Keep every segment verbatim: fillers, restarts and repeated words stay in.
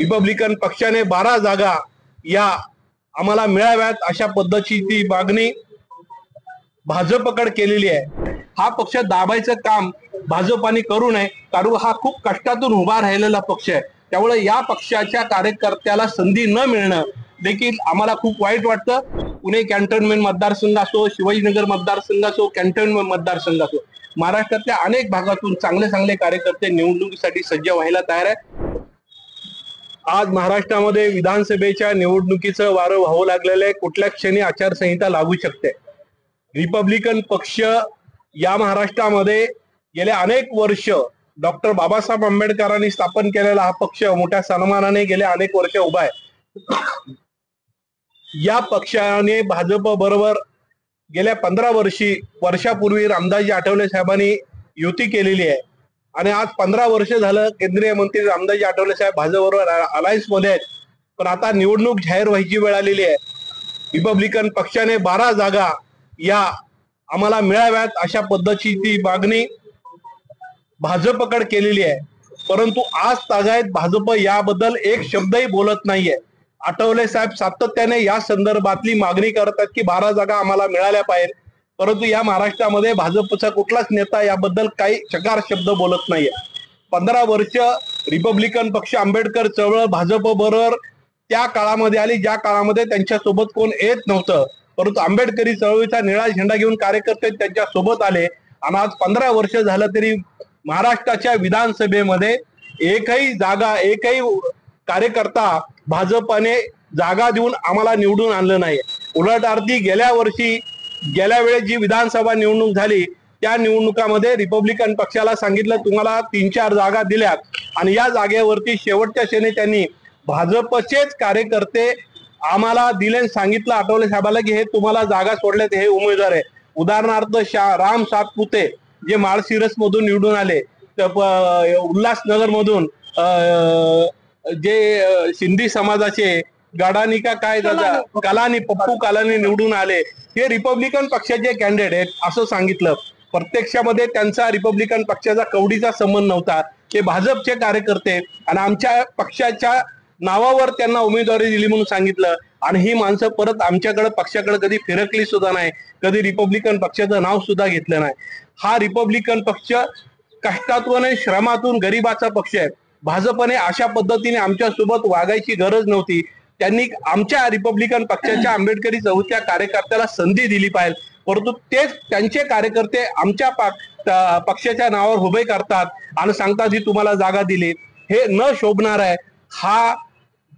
Republican पक्षाने बारा जागा या आम्हाला मिळाव्यात अशा पद्धतीची मागणी भाजपकडे केलेली आहे। हा पक्ष दाबायचं काम भाजपाने करू नये, कारण हा खूप कष्टातून उभा राहिलेला पक्ष आहे। त्यामुळे या पक्षाच्या कार्यकर्त्याला संधी न मिळणं देखील आम्हाला खूप वाईट वाटतं। पुणे कॅन्टोन्मेंट मतदारसंघ असो, शिवाजीनगर मतदारसंघ असो, कॅन्टोन्मेंट मतदारसंघ असो, महाराष्ट्रातल्या अनेक भागातून चांगले चांगले कार्यकर्ते निवडणुकीसाठी सज्ज व्हायला तयार आहेत। आज महाराष्ट्रामध्ये विधानसभेच्या निवडणुकीचं वारं वाहू लागलेलं आहे। कुठल्या क्षणी आचारसंहिता लागू शकते। रिपब्लिकन पक्ष या महाराष्ट्रामध्ये गेले अनेक वर्ष डॉक्टर बाबासाहेब आंबेडकरांनी स्थापन केलेला हा पक्ष मोठ्या सन्मानाने गेले अनेक वर्ष उभा आहे। या पक्षाने भाजप बरोबर गेल्या पंधरा वर्षी वर्षापूर्वी रामदास आठवले साहेबांनी युती केलेली आहे आणि आज पंधरा वर्ष झालं केंद्रीय मंत्री रामदास आठवले साहेब भाजपबरोबर अलायन्स मध्ये आहेत। पण आता निवडणूक जाहीर व्हायची वेळ आलेली आहे। रिपब्लिकन पक्षाने बारा जागा या आम्हाला मिळाव्यात अशा पद्धतीची मागणी भाजपकडे केलेली आहे। परंतु आज तागायत भाजप याबद्दल एक शब्दही बोलत नाहीये। आठवले साहेब सातत्याने या संदर्भातली मागणी करतात की बारा जागा आम्हाला मिळाल्या पाहिजे, परंतु या महाराष्ट्रामध्ये भाजपचा कुठलाच नेता याबद्दल काही चकार शब्द बोलत नाहीये। पंधरा वर्ष रिपब्लिकन पक्ष आंबेडकर चळवळ भाजप बरोबर त्या काळामध्ये आली ज्या काळामध्ये त्यांच्यासोबत कोण येत नव्हतं, परंतु आंबेडकरी चळवळीचा निळा झेंडा घेऊन कार्यकर्ते त्यांच्यासोबत आले आणि आज पंधरा वर्ष झालं तरी महाराष्ट्राच्या विधानसभेमध्ये एकही जागा एकही कार्यकर्ता भाजपाने जागा देऊन आम्हाला निवडून आणलं नाही। उलट अर्थी गेल्या वर्षी गेल्या वेळेस जी विधानसभा निवडणूक झाली त्या निवडणुकामध्ये रिपब्लिकन पक्षाला सांगितलं तुम्हाला तीन चार जागा दिल्यात आणि या जागेवरती शेवटच्या क्षणी त्यांनी भाजपचेच कार्यकर्ते आम्हाला दिले, सांगितलं आठवले साहेबाला की हे तुम्हाला जागा सोडल्यात हे उमेदवार आहे। उदाहरणार्थ शा राम सातपुते जे माळशिरस मधून निवडून आले, तर उल्हासनगर मधून जे सिंधी समाजाचे गाडानिका काय दादा कलानी पप्पू कलानी निवडून आले, हे रिपब्लिकन पक्षाचे कॅन्डिडेट आहेत असं सांगितलं। प्रत्यक्षामध्ये त्यांचा रिपब्लिकन पक्षाचा कवडीचा संबंध नव्हता, ते भाजपचे कार्यकर्ते आणि आमच्या पक्षाच्या नावावर त्यांना उमेदवारी दिली म्हणून सांगितलं आणि ही माणसं परत आमच्याकडे पक्षाकडे कधी फिरकली सुद्धा नाही, कधी रिपब्लिकन पक्षाचं नाव सुद्धा घेतलं नाही। हा रिपब्लिकन पक्ष कष्टातून श्रमातून गरिबाचा पक्ष आहे। भाजपने अशा पद्धतीने आमच्या सोबत वागायची गरज नव्हती। त्यांनी आमच्या रिपब्लिकन पक्षाच्या आंबेडकरी चळवळीच्या कार्यकर्त्याला संधी दिली पाहिजे, परंतु तेच त्यांचे कार्यकर्ते आमच्या पक्षाच्या नावावर उभे करतात आणि सांगतात ही तुम्हाला जागा दिली, हे न शोभणार आहे। हा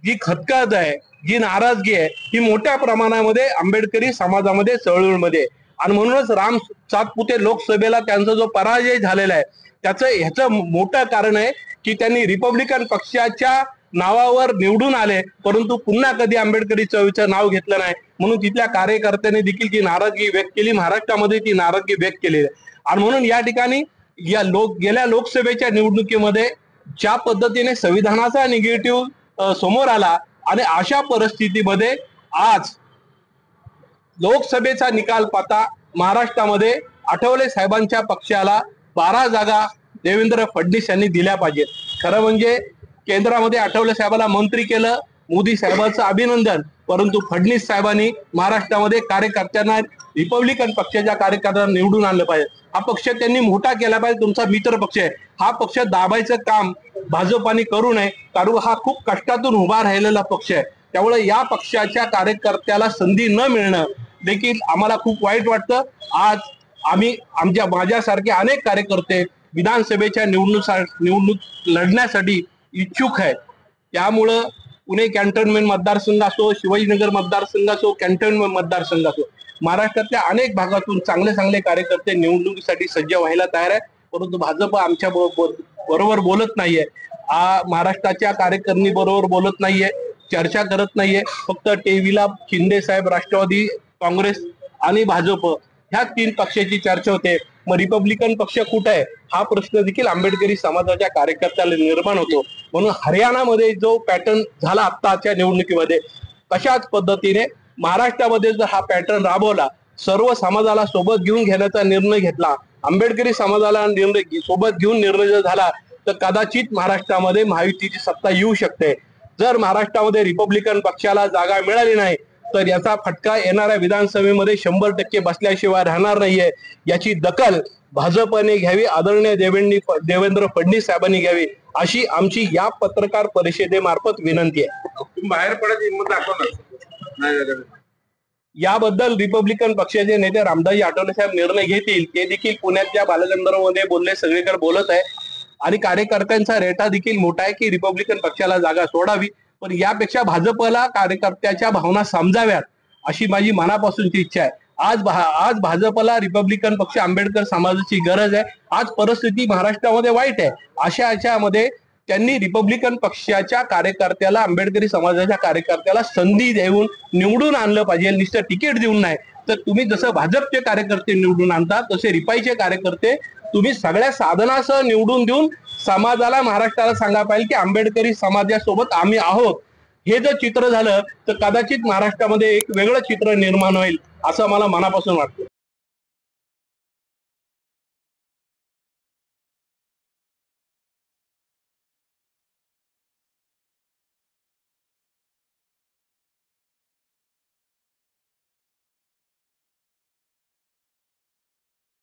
जी खतखत आहे, जी नाराजगी आहे, ही मोठ्या प्रमाणामध्ये आंबेडकरी समाजामध्ये चळवळीमध्ये आणि म्हणूनच राम सातपुते लोकसभेला त्यांचा जो पराजय झालेला आहे त्याचं ह्याचं मोठं कारण आहे की त्यांनी रिपब्लिकन पक्षाच्या नावावर निवडून आले, परंतु पुन्हा कधी आंबेडकरी चळवळीचं नाव घेतलं नाही। म्हणून तिथल्या कार्यकर्त्यांनी देखील ती नाराजगी व्यक्त केली, महाराष्ट्रामध्ये ती नाराजगी व्यक्त केली आणि म्हणून या ठिकाणी या लोक गेल्या लोकसभेच्या निवडणुकीमध्ये ज्या पद्धतीने संविधानाचा निगेटिव्ह समोर आला आणि अशा परिस्थितीमध्ये आज लोकसभेचा निकाल पाहता महाराष्ट्रामध्ये आठवले साहेबांच्या पक्षाला बारा जागा देवेंद्र फडणीस यांनी दिल्या पाहिजेत। खरं म्हणजे केंद्रामध्ये आठवले साहेबाला मंत्री केलं, मोदी साहेबांचं अभिनंदन, परंतु फडणीस साहेबांनी महाराष्ट्रामध्ये कार्यकर्त्यांना रिपब्लिकन पक्षाच्या कार्यकर्त्यांना निवडून आणलं पाहिजे। हा पक्ष त्यांनी मोठा केला पाहिजे, तुमचा मित्र पक्ष आहे। हा पक्ष दाबायचं काम भाजपाने करू नये, कारण हा खूप कष्टातून उभा राहिलेला पक्ष आहे। त्यामुळे या पक्षाच्या कार्यकर्त्याला संधी न मिळणं देखील आम्हाला खूप वाईट वाटतं। आज आम्ही आमच्या माझ्यासारखे अनेक कार्यकर्ते विधानसभेच्या निवडणूक निवडणूक लढण्यासाठी इच्छुक आहेत। त्यामुळं पुणे कॅन्टोन्मेंट मतदारसंघ असो, शिवाजीनगर मतदारसंघ असो, कॅन्टोन्मेंट मतदारसंघ असो, महाराष्ट्रातल्या अनेक भागातून चांगले चांगले कार्यकर्ते निवडणुकीसाठी सज्ज व्हायला तयार आहेत, परंतु भाजप आमच्या बरोबर बोलत नाहीये, महाराष्ट्राच्या कार्यकर्त्यांनी बरोबर बोलत नाहीये, चर्चा करत नाहीये। फक्त टीव्हीला शिंदे साहेब, राष्ट्रवादी काँग्रेस आणि भाजप ह्या तीन पक्षाची चर्चा होते। मग रिपब्लिकन पक्ष कुठे आहे हा प्रश्न देखील आंबेडकरी समाजाच्या कार्यकर्त्याला निर्माण होतो। म्हणून हरियाणामध्ये जो पॅटर्न झाला आत्ताच्या निवडणुकीमध्ये तशाच पद्धतीने महाराष्ट्रामध्ये जर हा पॅटर्न राबवला, सर्व समाजाला सोबत घेऊन घेण्याचा निर्णय घेतला, आंबेडकरी समाजाला निर्णय सोबत घेऊन निर्णय जर झाला तर कदाचित महाराष्ट्रामध्ये महायुतीची सत्ता येऊ शकते। जर महाराष्ट्रामध्ये रिपब्लिकन पक्षाला जागा मिळाली नाही तर याचा फटका येणाऱ्या विधानसभेमध्ये शंभर टक्के बसल्याशिवाय राहणार नाहीये। याची दखल भाजपने घ्यावी, आदरणीय देवेंद्र देवेंद्र फडणीस साहेबांनी घ्यावी अशी आमची या पत्रकार परिषदेमार्फत विनंती आहे। बाहेर पडत हिंमत दाखवणार याबद्दल रिपब्लिकन पक्षाचे नेते रामदास आठवले साहेब निर्णय घेतील। ते देखील पुण्याच्या बालगंधर्व मध्ये बोलले, सगळीकडे बोलत आहे आणि कार्यकर्त्यांचा रेटा देखील मोठा आहे की रिपब्लिकन पक्षाला जागा सोडावी, पण यापेक्षा भाजपला कार्यकर्त्याच्या भावना समजाव्यात अशी माझी मनापासूनची इच्छा आहे। आज भा, आज भाजपला रिपब्लिकन पक्ष आंबेडकर समाजाची गरज आहे। आज परिस्थिती महाराष्ट्रामध्ये वाईट आहे, अशा याच्यामध्ये त्यांनी रिपब्लिकन पक्षाच्या कार्यकर्त्याला, आंबेडकरी समाजाच्या कार्यकर्त्याला संधी देऊन निवडून आणलं पाहिजे, निश्चित तिकीट देऊन नाही। तर तुम्ही जसं भाजपचे कार्यकर्ते निवडून आणता तसे रिपाईचे कार्यकर्ते तुम्ही सगळ्या साधनासह निवडून देऊन समाजाला, महाराष्ट्राला सांगा पाहिजे की आंबेडकरी समाजासोबत आम्ही आहोत। हे जर चित्र झालं तर कदाचित महाराष्ट्रामध्ये एक वेगळं चित्र निर्माण होईल असं मला मनापासून वाटतं।